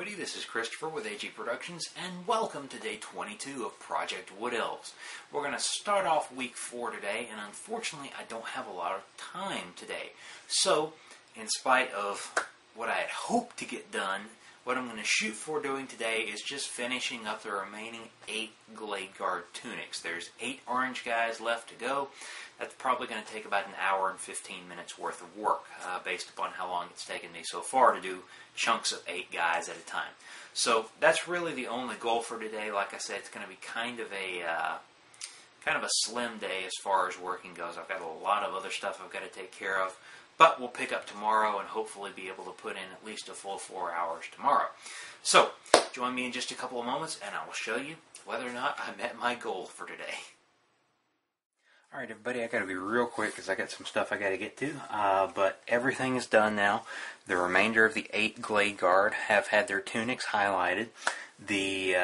everybody, this is Christopher with AG Productions, and welcome to day 22 of Project Wood Elves. We're going to start off week 4 today, and unfortunately I don't have a lot of time today. So, in spite of what I had hoped to get done, what I'm going to shoot for doing today is just finishing up the remaining 8 Glade Guard tunics. There's 8 orange guys left to go. That's probably going to take about an hour and 15 minutes worth of work, based upon how long it's taken me so far to do chunks of 8 guys at a time. So that's really the only goal for today. Like I said, it's going to be kind of a slim day as far as working goes. I've got a lot of other stuff I've got to take care of, but we'll pick up tomorrow and hopefully be able to put in at least a full 4 hours tomorrow. So join me in just a couple of moments, and I will show you whether or not I met my goal for today. Alright everybody, I gotta be real quick because I got some stuff I gotta get to, but everything is done now. The remainder of the 8 Glade Guard have had their tunics highlighted. The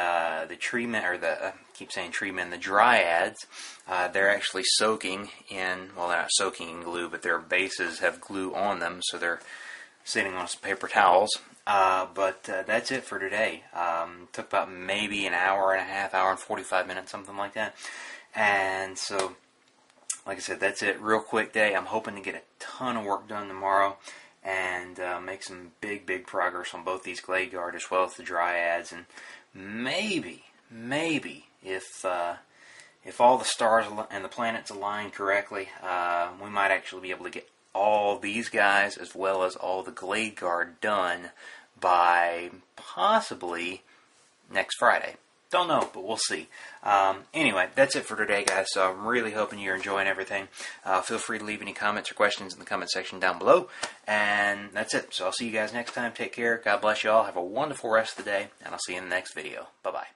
tree men, or the, I keep saying tree men, the Dryads, they're actually soaking in, well, they're not soaking in glue, but their bases have glue on them, so they're sitting on some paper towels. But that's it for today. Took about maybe an hour and a half, hour and 45 minutes, something like that. And so, like I said, that's it. Real quick day. I'm hoping to get a ton of work done tomorrow and make some big progress on both these Glade Guard as well as the Dryads. And maybe, if all the stars and the planets align correctly, we might actually be able to get all these guys as well as all the Glade Guard done by possibly next Friday. Don't know, but we'll see. Anyway, that's it for today, guys. So I'm really hoping you're enjoying everything. Feel free to leave any comments or questions in the comment section down below. And that's it. So I'll see you guys next time. Take care. God bless you all. Have a wonderful rest of the day. And I'll see you in the next video. Bye-bye.